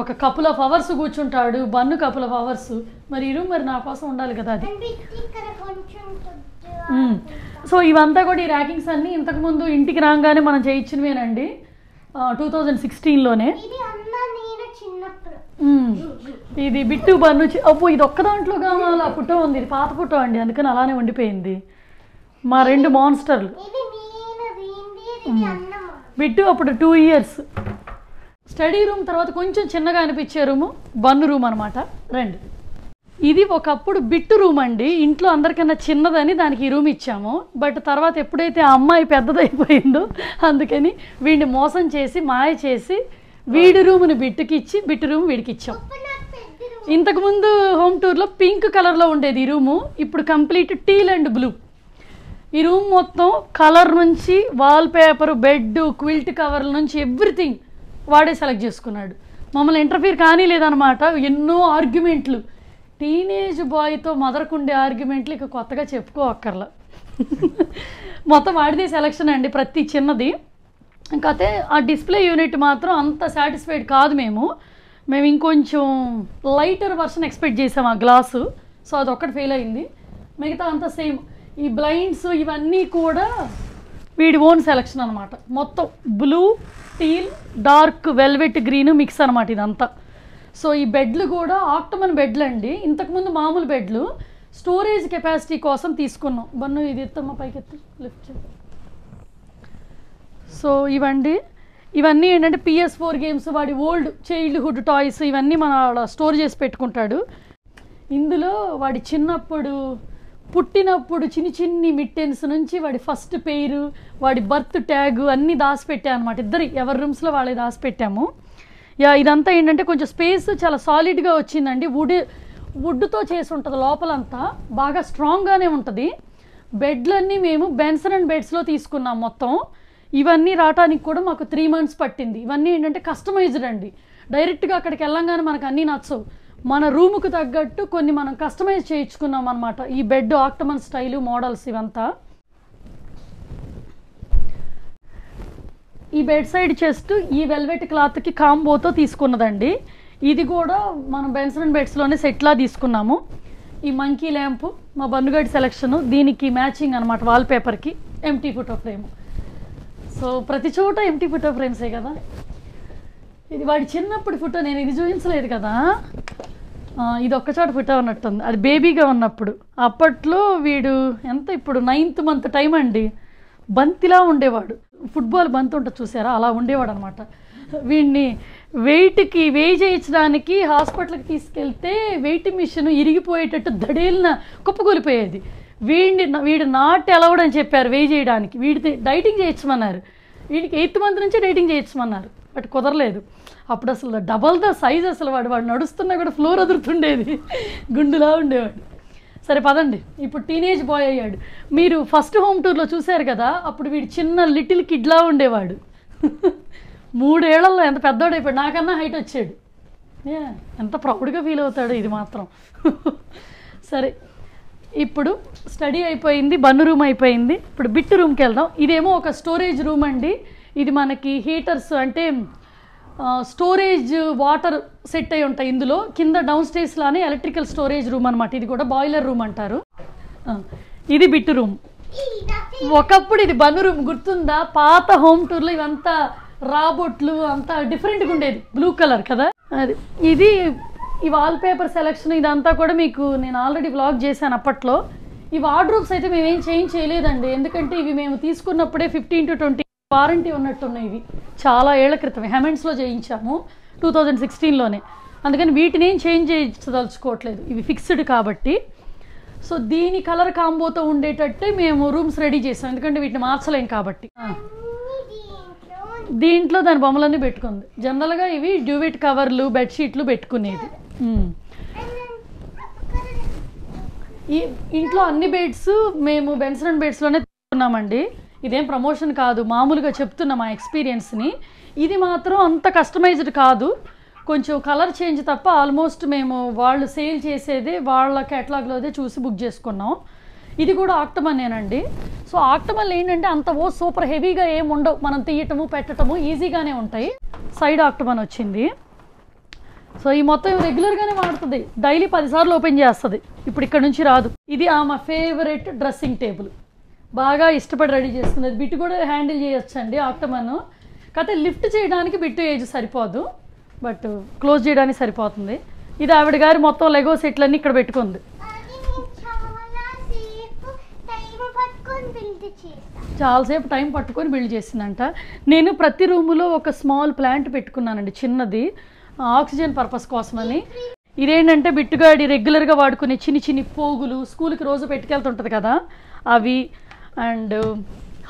ఒక కపుల్ ఆఫ్ అవర్స్ కూర్చుంటాడు, బన్ను కపుల్ ఆఫ్ అవర్స్. మరి ఈ రూమ్ మరి నా కోసం ఉండాలి కదా అది. సో ఇవంతా కూడా ఈ ర్యాకింగ్స్ అన్నీ ఇంతకుముందు ఇంటికి రాగానే మనం చేయించినవేనండి 2016లోనే. ఇది బిట్టు బన్ను అప్పు ఇది ఒక్క దాంట్లో కావాలి. ఆ ఫోటో ఉంది, ఇది పాత ఫోటో అండి, అందుకని అలానే ఉండిపోయింది. మా రెండు మాన్స్టర్లు బిట్టు అప్పుడు 2 years. స్టడీ రూమ్ తర్వాత కొంచెం చిన్నగా అనిపించే రూము బన్ను రూమ్ అనమాట. రండి, ఇది ఒకప్పుడు బిట్టు రూమ్ అండి, ఇంట్లో అందరికన్నా చిన్నదని దానికి ఈ రూమ్ ఇచ్చాము. బట్ తర్వాత ఎప్పుడైతే ఆ అమ్మాయి పెద్దదైపోయిందో అందుకని వీడిని మోసం చేసి మాయ చేసి వీడి రూమ్ని బిట్టుకి ఇచ్చి బిట్టు రూమ్ వీడికి ఇచ్చాం. ఇంతకుముందు హోమ్ టూర్లో పింక్ కలర్లో ఉండేది ఈ రూము, ఇప్పుడు కంప్లీట్ టీల్ అండ్ బ్లూ. ఈ రూమ్ మొత్తం కలర్ నుంచి వాల్ పేపర్, బెడ్, క్విల్ట్ కవర్ల నుంచి ఎవ్రీథింగ్ వాడే సెలెక్ట్ చేసుకున్నాడు. మమ్మల్ని ఇంటర్ఫీర్ కానీ లేదనమాట. ఎన్నో ఆర్గ్యుమెంట్లు, టీనేజ్ బాయ్తో మదర్కుండే ఆర్గ్యుమెంట్లు ఇక కొత్తగా చెప్పుకోవక్కర్లా. మొత్తం వాడిదే సెలెక్షన్ అండి ప్రతి చిన్నది. ఇంకైతే ఆ డిస్ప్లే యూనిట్ మాత్రం అంత సాటిస్ఫైడ్ కాదు మేము. ఇంకొంచెం లైటర్ వర్షన్ ఎక్స్పెక్ట్ చేసాం ఆ గ్లాసు, సో అది ఒక్కటి ఫెయిల్ అయింది. మిగతా అంతా సేమ్. ఈ బ్లైండ్స్ ఇవన్నీ కూడా వీడి ఓన్ సెలెక్షన్ అనమాట. మొత్తం blue, teal, dark velvet green mix అనమాట ఇదంతా. సో ఈ బెడ్లు కూడా ఆక్టోమన్ బెడ్లు అండి, ఇంతకుముందు మామూలు బెడ్లు. స్టోరేజ్ కెపాసిటీ కోసం తీసుకున్నాం. బన్ను ఇది ఎత్తమ్మ పైకి ఎత్తు, లిఫ్ట్ చేయి. సో ఇవండి ఇవన్నీ ఏంటంటే PS4 గేమ్స్, వాడి ఓల్డ్ చైల్డ్హుడ్ టాయ్స్ ఇవన్నీ మన స్టోర్ చేసి పెట్టుకుంటాడు. ఇందులో వాడి చిన్నప్పుడు పుట్టినప్పుడు చిన్ని చిన్ని మిట్టెన్స్ నుంచి వాడి ఫస్ట్ పేరు, వాడి బర్త్ ట్యాగ్ అన్నీ దాచిపెట్టాను అనమాట. ఇద్దరు ఎవరి రూమ్స్లో వాళ్ళే దాచిపెట్టాము. యా ఇదంతా ఏంటంటే కొంచెం స్పేస్ చాలా సాలిడ్గా వచ్చిందండి. వుడ్తో చేసి ఉంటుంది లోపలంతా, బాగా స్ట్రాంగ్గానే ఉంటుంది. బెడ్లన్నీ మేము బెన్సన్ అండ్ బెడ్స్లో తీసుకున్నాం. మొత్తం ఇవన్నీ రావడానికి కూడా మాకు 3 months పట్టింది. ఇవన్నీ ఏంటంటే కస్టమైజ్డ్ అండి, డైరెక్ట్గా అక్కడికి వెళ్ళంగానే మనకు అన్నీ నచ్చవు. మన రూముకు తగ్గట్టు కొన్ని మనం కస్టమైజ్ చేయించుకున్నాం అనమాట. ఈ బెడ్ ఆక్టోమన్ స్టైలు మోడల్స్ ఇవంతా. ఈ బెడ్ సైడ్ చెస్ట్ ఈ వెల్వెట్ క్లాత్కి కాంబోతో తీసుకున్నదండి. ఇది కూడా మనం బెన్సన్ బెడ్స్లోనే సెట్లా తీసుకున్నాము. ఈ మంకీ ల్యాంపు మా బన్నుగడి సెలెక్షను, దీనికి మ్యాచింగ్ అనమాట వాల్పేపర్కి ఎంటీ ఫోటో ఫ్రేమ్. సో ప్రతి చోట ఎంటీ ఫోటో ఫ్రేమ్సే కదా. ఇది వాడి చిన్నప్పుడు ఫోటో, నేను ఇది చూపించలేదు కదా. ఇది ఒక్కచోట ఫోటో ఉన్నట్టుంది, అది బేబీగా ఉన్నప్పుడు. అప్పట్లో వీడు ఎంత ఇప్పుడు 9th month టైం అండి. బంతిలా ఉండేవాడు, ఫుట్బాల్ బంతి ఉంటుంది చూసారా, అలా ఉండేవాడు అనమాట. వీడిని వెయిట్కి వేయి చేయించడానికి హాస్పిటల్కి తీసుకెళ్తే వెయిట్ మిషన్ ఇరిగిపోయేటట్టు దడేలిన కుప్పకూలిపోయేది. వీడు నాట్ అలౌడ్ అని చెప్పారు వేయి చేయడానికి. వీడితే డైటింగ్ చేయించమన్నారు, వీడికి 8th month నుంచే డైటింగ్ చేయించమన్నారు. బట్ కుదరలేదు. అప్పుడు అసలు డబల్ ద సైజ్, అసలు వాడు నడుస్తున్నా కూడా ఫ్లోర్ అదురుతుండేది, గుండులా ఉండేవాడు. సరే పదండి, ఇప్పుడు టీనేజ్ బాయ్ అయ్యాడు. మీరు ఫస్ట్ హోమ్ టూర్లో చూశారు కదా, అప్పుడు వీడు చిన్న లిటిల్ కిడ్లా ఉండేవాడు. 3 ఏళ్లలో ఎంత పెద్దవాడు అయిపోయాడు, నాకన్నా హైట్ వచ్చాడు. ఎంత ప్రౌడ్గా ఫీల్ అవుతాడు ఇది మాత్రం. సరే ఇప్పుడు స్టడీ అయిపోయింది, బన్ను రూమ్ అయిపోయింది, ఇప్పుడు బిట్టు రూమ్కి వెళ్దాం. ఇదేమో ఒక స్టోరేజ్ రూమ్ అండి. ఇది మనకి హీటర్స్ అంటే స్టోరేజ్ వాటర్ సెట్ అయి ఉంటాయి ఇందులో. కింద డౌన్ స్టేజ్ లానే ఎలక్ట్రికల్ స్టోరేజ్ రూమ్ అనమాట. ఇది కూడా బాయిలర్ రూమ్ అంటారు. ఇది బిట్టు రూమ్. ఒకప్పుడు ఇది బన్ను రూమ్ గుర్తుందా? పాత హోమ్ టూర్లో ఇవంతా రాబోట్లు అంతా డిఫరెంట్గా ఉండేది, బ్లూ కలర్ కదా అది. ఇది ఈ వాల్పేపర్ సెలెక్షన్ ఇదంతా కూడా మీకు నేను ఆల్రెడీ వ్లాగ్ చేశాను అప్పట్లో. ఈ వార్డ్రోబ్స్ అయితే మేమేం చేంజ్ చేయలేదండి, ఎందుకంటే ఇవి మేము తీసుకున్నప్పుడే 15 to 20 వారంటీ ఉన్నట్టున్నాయి. ఇవి చాలా ఏళ్ల క్రితం హెమెంట్స్లో చేయించాము 2016లోనే, అందుకని వీటిని ఏం చేంజ్ చేయించదలుచుకోవట్లేదు, ఇవి ఫిక్స్డ్ కాబట్టి. సో దీని కలర్ కాంబోతో ఉండేటట్టే మేము రూమ్స్ రెడీ చేసాం, ఎందుకంటే వీటిని మార్చలేం కాబట్టి. దీంట్లో దాని బొమ్మలన్నీ పెట్టుకుంది. జనరల్గా ఇవి డ్యూవెట్ కవర్లు, బెడ్షీట్లు పెట్టుకునేది. ఇంట్లో అన్ని బెడ్స్ మేము బెన్సన్ బెడ్స్ లోనే తీసుకున్నామండి. ఇదేం ప్రమోషన్ కాదు, మామూలుగా చెప్తున్నా మా ఎక్స్పీరియన్స్ ని. ఇది మాత్రం అంత కస్టమైజ్డ్ కాదు, కొంచెం కలర్ చేంజ్ తప్ప ఆల్మోస్ట్ మేము వాళ్ళు సేల్ చేసేదే వాళ్ళ కేటలాగ్లోదే చూసి బుక్ చేసుకున్నాం. ఇది కూడా ఆక్టమనేనండి. సో ఆక్టమన్లు ఏంటంటే అంత ఓ సూపర్ హెవీగా ఏమి ఉండవు, మనం తీయటము పెట్టడము ఈజీగానే ఉంటాయి. సైడ్ ఆక్టమన్ వచ్చింది. సో ఈ మొత్తం రెగ్యులర్గానే వాడుతుంది, డైలీ 10 సార్లు ఓపెన్ చేస్తుంది. ఇప్పుడు ఇక్కడ నుంచి రాదు. ఇది ఆమె ఫేవరెట్ డ్రెస్సింగ్ టేబుల్, బాగా ఇష్టపడి రెడీ చేస్తుంది. అది బిట్టు కూడా హ్యాండిల్ చేయొచ్చండి ఆక్టమన్, కాకపోతే లిఫ్ట్ చేయడానికి బిట్టు ఏజ్ సరిపోదు, బట్ క్లోజ్ చేయడానికి సరిపోతుంది. ఇది ఆవిడ గారు మొత్తం లెగో సెట్లన్నీ ఇక్కడ పెట్టుకుంది. చాలాసేపు టైం పట్టుకొని బిల్డ్ చేసిందంట. నేను ప్రతి రూములో ఒక స్మాల్ ప్లాంట్ పెట్టుకున్నానండి, చిన్నది, ఆక్సిజన్ పర్పస్ కోసమని. ఇదేంటంటే బిట్టుగాడి రెగ్యులర్గా వాడుకునే చిన్ని చిన్ని పోగులు, స్కూల్కి రోజు పెట్టుకెళ్తుంటుంది కదా అవి. అండ్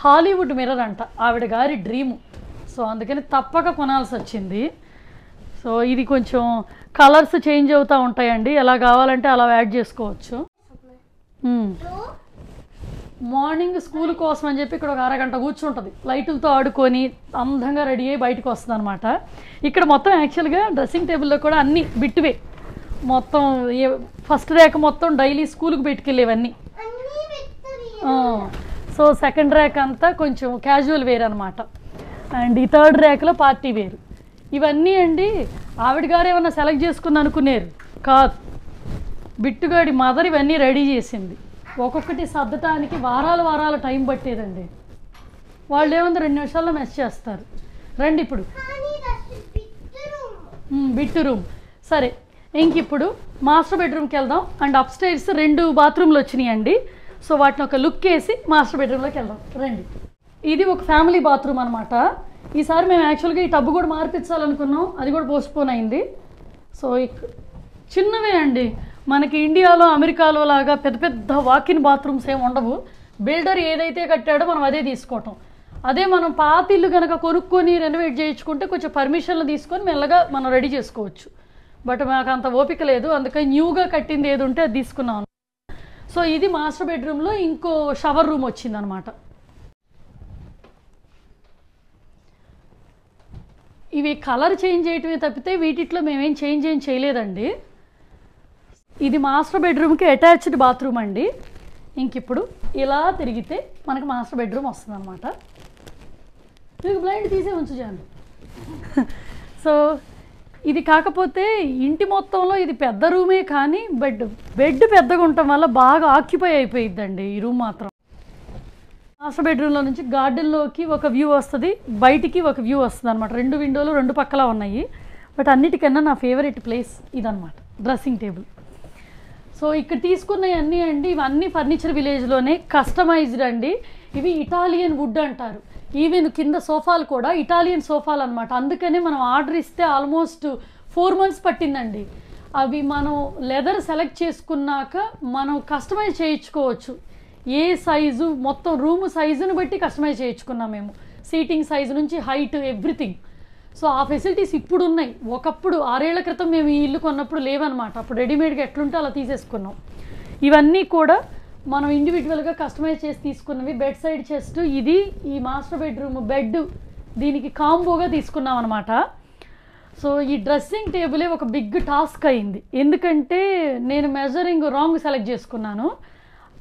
హాలీవుడ్ మిర్రర్ అంట ఆవిడ గారి డ్రీము, సో అందుకని తప్పక కొనాల్సి వచ్చింది. సో ఇది కొంచెం కలర్స్ చేంజ్ అవుతూ ఉంటాయండి, ఎలా కావాలంటే అలా యాడ్ చేసుకోవచ్చు. మార్నింగ్ స్కూల్ కోసం అని చెప్పి ఇక్కడ ఒక అరగంట కూర్చుంటుంది, లైట్లతో ఆడుకొని అందంగా రెడీ అయ్యి బయటకు వస్తుంది అనమాట. ఇక్కడ మొత్తం యాక్చువల్గా డ్రెస్సింగ్ టేబుల్లో కూడా అన్ని బిట్వే మొత్తం ఫస్ట్ ర్యాక్ మొత్తం డైలీ స్కూల్కి పెట్టుకెళ్ళేవన్నీ. సో సెకండ్ ర్యాక్ అంతా కొంచెం క్యాజువల్ వేర్ అనమాట, అండ్ ఈ థర్డ్ ర్యాక్లో పార్టీ వేరు. ఇవన్నీ అండి ఆవిడ గారు ఏమన్నా సెలెక్ట్ చేసుకుని అనుకునేరు కాదు, బిట్టుగాడి మదర్ ఇవన్నీ రెడీ చేసింది. ఒక్కొక్కటి సర్దటానికి వారాలు టైం పట్టేదండి. వాళ్ళు ఏమన్నా 2 నిమిషాల్లో మెస్ చేస్తారు. రండి ఇప్పుడు బిట్టు రూమ్. సరే ఇంక ఇప్పుడు మాస్టర్ బెడ్రూమ్కి వెళ్దాం. అండ్ అప్స్టైర్స్ 2 బాత్రూమ్లు వచ్చినాయండి, సో వాటిని ఒక లుక్ వేసి మాస్టర్ బెడ్రూమ్లోకి వెళ్దాం రండి. ఇది ఒక ఫ్యామిలీ బాత్రూమ్ అనమాట. ఈసారి మేము యాక్చువల్గా ఈ టబ్బు కూడా మార్పించాలనుకున్నాం, అది కూడా పోస్ట్పోన్ అయింది. సో చిన్నవే అండి, మనకి ఇండియాలో అమెరికాలో లాగా పెద్ద పెద్ద వాకిన్ బాత్రూమ్స్ ఏమి ఉండవు. బిల్డర్ ఏదైతే కట్టాడో మనం అదే తీసుకోవటం. అదే మనం పాత ఇల్లు కనుక కొనుక్కొని రెనోవేట్ చేయించుకుంటే కొంచెం పర్మిషన్లు తీసుకొని మెల్లగా మనం రెడీ చేసుకోవచ్చు. బట్ మాకు అంత ఓపిక లేదు, అందుకని న్యూగా కట్టింది ఏది ఉంటే అది తీసుకున్నాం. సో ఇది మాస్టర్ బెడ్రూమ్లో ఇంకో షవర్ రూమ్ వచ్చిందనమాట. ఇవి కలర్ చేంజ్ చేయటమే తప్పితే వీటిలో మేమేం చేంజ్ చేయలేదండి. ఇది మాస్టర్ బెడ్రూమ్కి అటాచ్డ్ బాత్రూమ్ అండి. ఇంక ఇప్పుడు ఇలా తిరిగితే మనకు మాస్టర్ బెడ్రూమ్ వస్తుంది అనమాట. మీకు బ్లైండ్ తీసే ఉంచుజాను. సో ఇది కాకపోతే ఇంటి మొత్తంలో ఇది పెద్ద రూమే, కానీ బెడ్ పెద్దగా ఉండటం వల్ల బాగా ఆక్యుపై అయిపోయిద్దండి ఈ రూమ్ మాత్రం. మాస్టర్ బెడ్రూమ్లో నుంచి గార్డెన్లోకి ఒక వ్యూ వస్తుంది, బయటికి ఒక వ్యూ వస్తుంది అనమాట. 2 విండోలు 2 పక్కలా ఉన్నాయి. బట్ అన్నిటికన్నా నా ఫేవరెట్ ప్లేస్ ఇదనమాట, డ్రెస్సింగ్ టేబుల్. సో ఇక్కడ తీసుకున్నవన్నీ అండి, ఇవన్నీ ఫర్నిచర్ విలేజ్లోనే కస్టమైజ్డ్ అండి. ఇవి ఇటాలియన్ వుడ్ అంటారు. ఈవెన్ కింద సోఫాలు కూడా ఇటాలియన్ సోఫాలు అనమాట. అందుకనే మనం ఆర్డర్ ఇస్తే ఆల్మోస్ట్ 4 మంత్స్ పట్టిందండి. అవి మనం లెదర్ సెలెక్ట్ చేసుకున్నాక మనం కస్టమైజ్ చేయించుకోవచ్చు. ఏ సైజు మొత్తం రూమ్ సైజుని బట్టి కస్టమైజ్ చేయించుకున్నాం మేము, సీటింగ్ సైజు నుంచి హైట్ ఎవ్రీథింగ్. సో ఆ ఫెసిలిటీస్ ఇప్పుడు ఉన్నాయి, ఒకప్పుడు 6 ఏళ్ల క్రితం మేము ఈ ఇల్లు కొన్నప్పుడు లేవన్నమాట. అప్పుడు రెడీమేడ్గా ఎట్లుంటే అలా తీసేసుకున్నాం. ఇవన్నీ కూడా మనం ఇండివిజువల్గా కస్టమైజ్ చేసి తీసుకున్నవి. బెడ్ సైడ్ చెస్ట్, ఇది ఈ మాస్టర్ బెడ్రూమ్ బెడ్, దీనికి కాంబోగా తీసుకున్నాం అనమాట. సో ఈ డ్రెస్సింగ్ టేబులే ఒక బిగ్ టాస్క్ అయింది, ఎందుకంటే నేను మెజరింగ్ రాంగ్ సెలెక్ట్ చేసుకున్నాను.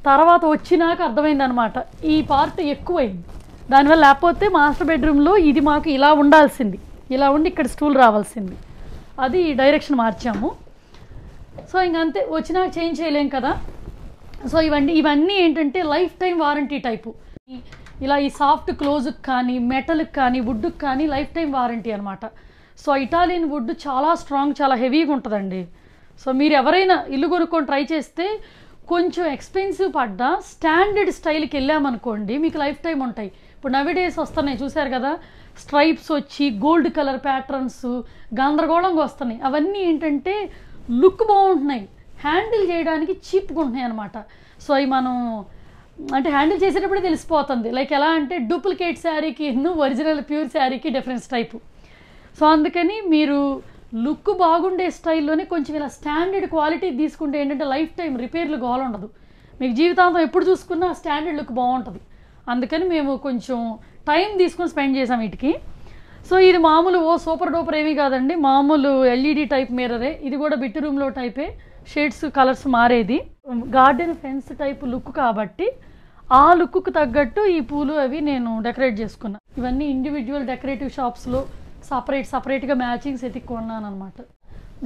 తర్వాత వచ్చినాక అర్థమైందనమాట ఈ పార్ట్ ఎక్కువైంది, దానివల్ల. లేకపోతే మాస్టర్ బెడ్రూమ్లో ఇది మాకు ఇలా ఉండాల్సింది, ఇలా ఉండి ఇక్కడ స్టూల్ రావాల్సింది, అది డైరెక్షన్ మార్చాము. సో ఇంకంతే, వచ్చినా చేంజ్ చేయలేం కదా. సో ఇవన్నీ ఏంటంటే లైఫ్ టైం వారంటీ టైపు. ఇలా ఈ సాఫ్ట్ క్లోజ్కి కానీ మెటల్కి కానీ వుడ్కి కానీ లైఫ్ టైం వారంటీ అనమాట. సో ఇటాలియన్ వుడ్ చాలా స్ట్రాంగ్, చాలా హెవీగా ఉంటుందండి. సో మీరు ఎవరైనా ఇల్లు కొనుక్కొని ట్రై చేస్తే కొంచెం ఎక్స్పెన్సివ్ పడ్డా స్టాండర్డ్ స్టైల్కి వెళ్ళామనుకోండి మీకు లైఫ్ టైం ఉంటాయి. ఇప్పుడు నవి డేస్ వస్తున్నాయి చూసారు కదా, స్ట్రైప్స్ వచ్చి గోల్డ్ కలర్ ప్యాటర్న్స్ గందరగోళంగా వస్తున్నాయి. అవన్నీ ఏంటంటే లుక్ బాగుంటున్నాయి, హ్యాండిల్ చేయడానికి చీప్గా ఉంటున్నాయి అనమాట. సో అవి మనం అంటే హ్యాండిల్ చేసేటప్పుడే తెలిసిపోతుంది, లైక్ ఎలా అంటే డూప్లికేట్ శారీకి ఒరిజినల్ ప్యూర్ శారీకి డిఫరెన్స్ టైపు. సో అందుకని మీరు లుక్ బాగుండే స్టైల్లోనే కొంచెం ఇలా స్టాండర్డ్ క్వాలిటీ తీసుకుంటే ఏంటంటే లైఫ్ టైం రిపేర్లు గోల ఉండదు. మీకు జీవితాంతం ఎప్పుడు చూసుకున్నా స్టాండర్డ్ లుక్ బాగుంటుంది. అందుకని మేము కొంచెం టైం తీసుకొని స్పెండ్ చేసాం వీటికి. సో ఇది మామూలు ఓ సూపర్ డూపర్ ఏమీ కాదండి, మామూలు ఎల్ఈడి టైప్ మిర్రరే. ఇది కూడా బిట్ రూమ్లో టైపే, షేడ్స్ కలర్స్ మారేది. గార్డెన్ ఫెన్స్ టైప్ లుక్ కాబట్టి ఆ లుక్కు తగ్గట్టు ఈ పూలు అవి నేను డెకరేట్ చేసుకున్నా. ఇవన్నీ ఇండివిజువల్ డెకరేటివ్ షాప్స్లో సపరేట్గా మ్యాచింగ్స్ ఎత్తుక్కున్నాను అనమాట.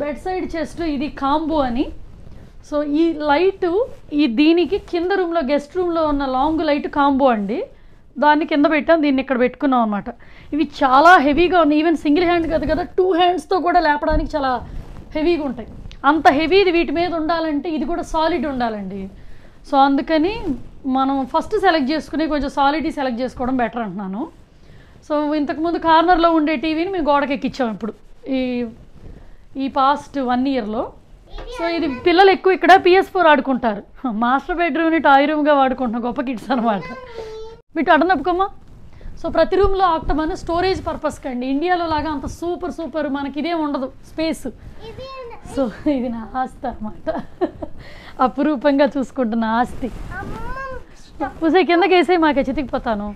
బెడ్ సైడ్ చెస్ట్ ఇది కాంబో అని. సో ఈ లైటు ఈ దీనికి కింద రూమ్లో గెస్ట్ రూమ్లో ఉన్న లాంగ్ లైట్ కాంబో అండి, దాన్ని కింద పెట్టాం, దీన్ని ఇక్కడ పెట్టుకున్నాం అనమాట. ఇవి చాలా హెవీగా ఉన్నాయి, ఈవెన్ సింగిల్ హ్యాండ్ కదా కదా టూ హ్యాండ్స్తో కూడా లేపడానికి చాలా హెవీగా ఉంటాయి. అంత హెవీది వీటి మీద ఉండాలంటే ఇది కూడా సాలిడ్ ఉండాలండి. సో అందుకని మనం ఫస్ట్ సెలెక్ట్ చేసుకుని కొంచెం సాలిడ్ సెలెక్ట్ చేసుకోవడం బెటర్ అంటున్నాను. సో ఇంతకుముందు కార్నర్లో ఉండే టీవీని మేము గోడకి ఎక్కించాం ఇప్పుడు ఈ పాస్ట్ 1 yearలో. సో ఇది పిల్లలు ఎక్కువ ఇక్కడ PS4 ఆడుకుంటారు, మాస్టర్ బెడ్రూమ్ని టాయ్ రూమ్గా వాడుకుంటున్నాం, గొప్ప కిడ్స్ అనమాట. వీటి అడనప్పుకమ్మా. సో ప్రతి రూమ్లో ఆక్టమని స్టోరేజ్ పర్పస్కి అండి. ఇండియాలో లాగా అంత సూపర్ మనకి ఇదేం ఉండదు స్పేస్. సో ఇది నా ఆస్తి అనమాట, అపురూపంగా చూసుకుంటున్న ఆస్తి. పూసే కిందకి వేసే మాకే చితికిపోతాను.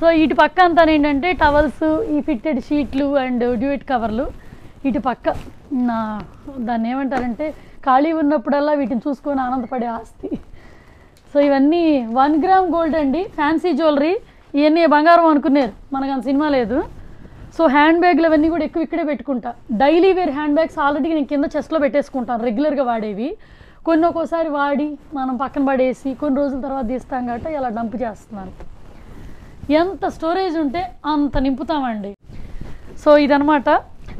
సో ఇటు పక్క అంతా ఏంటంటే టవల్స్, ఈ ఫిట్టెడ్ షీట్లు అండ్ డ్యూట్ కవర్లు. ఇటు పక్క నా దాన్ని ఏమంటారంటే ఖాళీ ఉన్నప్పుడల్లా వీటిని చూసుకొని ఆనందపడే ఆస్తి. సో ఇవన్నీ 1 gram గోల్డ్ అండి, ఫ్యాన్సీ జ్యువెలరీ. ఇవన్నీ బంగారం అనుకున్నారు, మనకు అంత సినిమా లేదు. సో హ్యాండ్ బ్యాగ్లు అవన్నీ కూడా ఎక్కువ ఇక్కడే పెట్టుకుంటా. Daily wear hand bags already నేను కింద చెస్ట్లో పెట్టేసుకుంటాను, రెగ్యులర్గా వాడేవి. కొన్ని ఒక్కోసారి వాడి మనం పక్కన పడేసి కొన్ని రోజుల తర్వాత తీస్తాం కాబట్టి ఇలా డంప్ చేస్తున్నాను. ఎంత స్టోరేజ్ ఉంటే అంత నింపుతామండి. సో ఇదనమాట.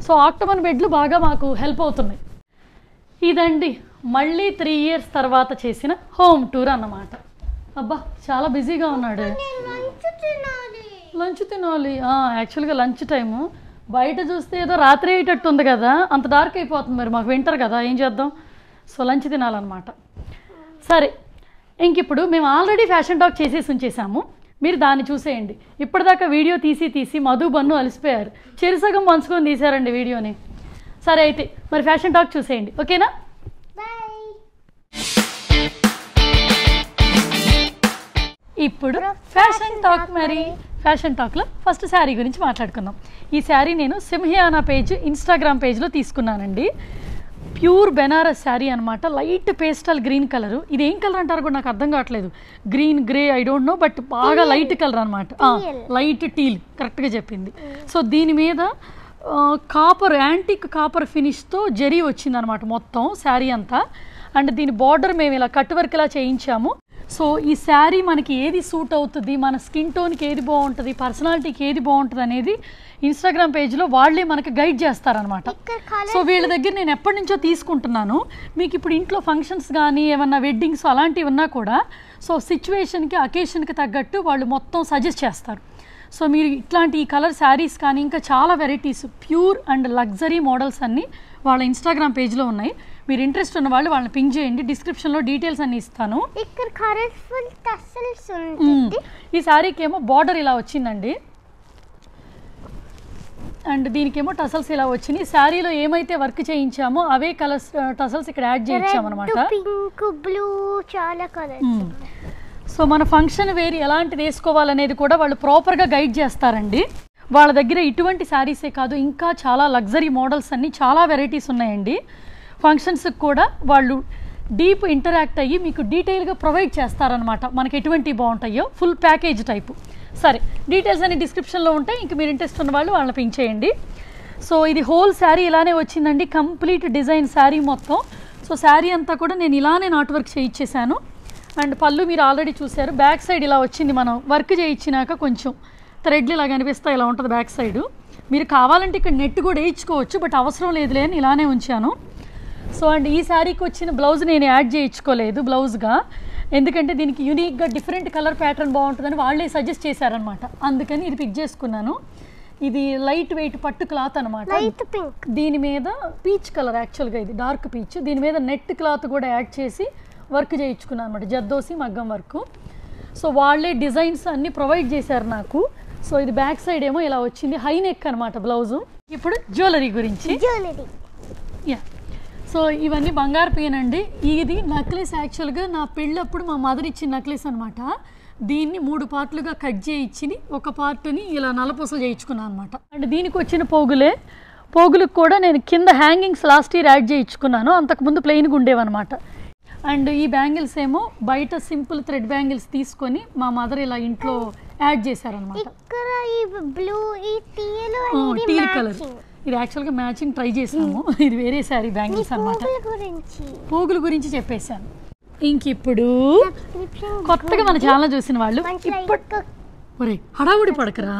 సో ఆక్టోబర్ బెడ్లు బాగా మాకు హెల్ప్ అవుతున్నాయి. ఇదండి మళ్ళీ 3 years తర్వాత చేసిన హోమ్ టూర్ అన్నమాట. అబ్బా చాలా బిజీగా ఉన్నాడు. లంచ్ తినాలి, యాక్చువల్గా లంచ్ టైము. బయట చూస్తే ఏదో రాత్రి అయ్యేటట్టు ఉంది కదా, అంత డార్క్ అయిపోతుంది. మరి మాకు వింటర్ కదా, ఏం చేద్దాం. సో లంచ్ తినాలన్నమాట. సరే ఇంక ఇప్పుడు మేము ఆల్రెడీ ఫ్యాషన్ టాక్ చేసేసి ఉంచేసాము, మీరు దాన్ని చూసేయండి. ఇప్పటిదాకా వీడియో తీసి మధు బన్ను అలసిపోయారు, చెరుసగం పంచుకొని తీశారండి వీడియోని. సరే అయితే మరి ఫ్యాషన్ టాక్ చూసేయండి, ఓకేనా. ఇప్పుడు ఫ్యాషన్ టాక్, మరి ఫ్యాషన్ టాక్లో ఫస్ట్ శారీ గురించి మాట్లాడుకుందాం. ఈ శారీ నేను సింహియానా పేజ్ ఇన్స్టాగ్రామ్ పేజ్లో తీసుకున్నానండి. ప్యూర్ బెనారస్ శారీ అనమాట, లైట్ పేస్టల్ గ్రీన్ కలరు. ఇది ఏం కలర్ అంటారు కూడా నాకు అర్థం కావట్లేదు, green grey I don't know, but బాగా లైట్ కలర్ అనమాట, లైట్ టీల్ కరెక్ట్గా చెప్పింది. సో దీని మీద కాపర్ యాంటిక్ కాపర్ ఫినిష్తో జరీ వచ్చిందనమాట మొత్తం శారీ అంతా. అండ్ దీని బార్డర్ మేము ఇలా కట్ వర్క్ ఇలా చేయించాము. సో ఈ శారీ మనకి ఏది సూట్ అవుతుంది, మన స్కిన్ టోన్కి ఏది బాగుంటుంది, పర్సనాలిటీకి ఏది బాగుంటుంది అనేది ఇన్స్టాగ్రామ్ పేజ్లో వాళ్ళే మనకి గైడ్ చేస్తారనమాట. సో వీళ్ళ దగ్గర నేను ఎప్పటి నుంచో తీసుకుంటున్నాను. మీకు ఇప్పుడు ఇంట్లో ఫంక్షన్స్ కానీ ఏమన్నా వెడ్డింగ్స్ అలాంటివి ఉన్నా కూడా సో సిచ్యువేషన్కి అకేషన్కి తగ్గట్టు వాళ్ళు మొత్తం సజెస్ట్ చేస్తారు. సో మీరు ఇట్లాంటి ఈ కలర్ శారీస్ కానీ ఇంకా చాలా varieties pure and luxury models అన్నీ వాళ్ళ ఇన్స్టాగ్రామ్ పేజ్లో ఉన్నాయి. మీరు ఇంట్రెస్ట్ ఉన్న వాళ్ళు వాళ్ళని పింక్ చేయండి, డిస్క్రిప్షన్లో డీటెయిల్స్ అన్ని ఇస్తాను. ఈ శారీకి ఏమో బార్డర్ ఇలా వచ్చిందండి, అండ్ దీనికేమో టసల్స్ ఇలా వచ్చినాయి. శారీలో ఏమైతే వర్క్ చేయించామో అవే కలర్స్ టసల్స్ ఇక్కడ యాడ్ చేయించాము అనమాట. సో మన ఫంక్షన్ వేరు ఎలాంటిది వేసుకోవాలనేది కూడా వాళ్ళు ప్రాపర్గా గైడ్ చేస్తారండి. వాళ్ళ దగ్గర ఇటువంటి శారీసే కాదు ఇంకా చాలా లగ్జరీ మోడల్స్ అన్నీ చాలా వెరైటీస్ ఉన్నాయండి. ఫంక్షన్స్కి కూడా వాళ్ళు డీప్ ఇంటరాక్ట్ అయ్యి మీకు డీటెయిల్గా ప్రొవైడ్ చేస్తారనమాట, మనకి ఎటువంటి బాగుంటాయో ఫుల్ ప్యాకేజ్ టైపు. సరే డీటెయిల్స్ అన్ని డిస్క్రిప్షన్లో ఉంటాయి, ఇంక మీరు ఇంట్రెస్ట్ ఉన్న వాళ్ళు వాళ్ళని పింక్ చేయండి. సో ఇది హోల్ శారీ ఇలానే వచ్చిందండి, కంప్లీట్ డిజైన్ శారీ మొత్తం. సో శారీ అంతా కూడా నేను ఇలానే నాట్ వర్క్ చేయించేశాను. అండ్ పళ్ళు మీరు ఆల్రెడీ చూశారు, బ్యాక్ సైడ్ ఇలా వచ్చింది. మనం వర్క్ చేయించినాక కొంచెం థ్రెడ్లు ఇలా కనిపిస్తాయి, ఇలా ఉంటుంది బ్యాక్ సైడు. మీరు కావాలంటే ఇక్కడ నెట్ కూడా వేయించుకోవచ్చు, బట్ అవసరం లేదులే అని ఇలానే ఉంచాను. సో అండ్ ఈ శారీకి వచ్చిన బ్లౌజ్ నేను యాడ్ చేయించుకోలేదు బ్లౌజ్గా, ఎందుకంటే దీనికి యూనిక్గా డిఫరెంట్ కలర్ ప్యాటర్న్ బాగుంటుందని వాళ్ళే సజెస్ట్ చేశారనమాట, అందుకని ఇది పిక్ చేసుకున్నాను. ఇది లైట్ వెయిట్ పట్టు క్లాత్ అనమాట, దీని మీద పీచ్ కలర్, యాక్చువల్గా ఇది డార్క్ పీచ్, దీని మీద నెట్ క్లాత్ కూడా యాడ్ చేసి వర్క్ చేయించుకున్నాను అనమాట, జద్దోసి మగ్గం వర్క్. సో వాళ్ళే డిజైన్స్ అన్నీ ప్రొవైడ్ చేశారు నాకు. సో ఇది బ్యాక్ సైడ్ ఏమో ఇలా వచ్చింది, హై నెక్ అనమాట బ్లౌజు. ఇప్పుడు జ్యువెలరీ గురించి. So, ఇవన్నీ బంగారు పెన్ అండి. ఇది నక్లెస్ యాక్చువల్ గా నా పెళ్ళప్పుడు మా మదర్ ఇచ్చిన నక్లెస్ అన్నమాట. దీన్ని మూడు పార్ట్లుగా కట్ చేయించి ఒక పార్ట్ ని ఇలా నలపొసలు చేయించుకున్నాను అన్నమాట. అంటే దీనికి వచ్చిన పోగులే పోగులకు కూడా నేను కింద హ్యాంగింగ్స్ లాస్ట్ ఇయర్ యాడ్ చేయించుకున్నాను. అంతకు ముందు ప్లెయిన్ గా ఉండేవన్నమాట. అండ్ ఈ బ్యాంగిల్స్ ఏమో బయట సింపుల్ థ్రెడ్ బ్యాంగిల్స్ తీసుకొని మా మదర్ ఇలా ఇంట్లో యాడ్ చేశారు అన్నమాట. ఇక్కడ ఈ బ్లూ ఈ టీలో అనేది టీల్ కలర్. ఇది యాక్చువల్ గా మ్యాచింగ్ ట్రై చేసాము. ఇది వేరే సారీ బ్యాంగిల్స్ అన్నమాట. పోగుల గురించి చెప్పేశాను. ఇంకిప్పుడు కొత్తగా మన ఛానల్ చూసిన వాళ్ళు ఇప్పుడు హడావుడి పడకరా.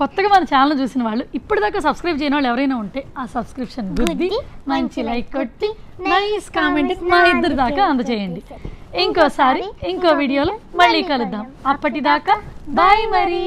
కొత్తగా మన ఛానల్ చూసిన వాళ్ళు ఇప్పటిదాకా సబ్స్క్రైబ్ చేయని వాళ్ళు ఎవరైనా ఉంటే ఆ సబ్స్క్రిప్షన్ గుద్ది మంచి లైక్ కొట్టి నైస్ కామెంట్ మా ఇద్దరి దాకా అందజేయండి. ఇంకోసారి ఇంకో వీడియోలో మళ్ళీ కలుద్దాం. అప్పటిదాకా బాయ్ మరి.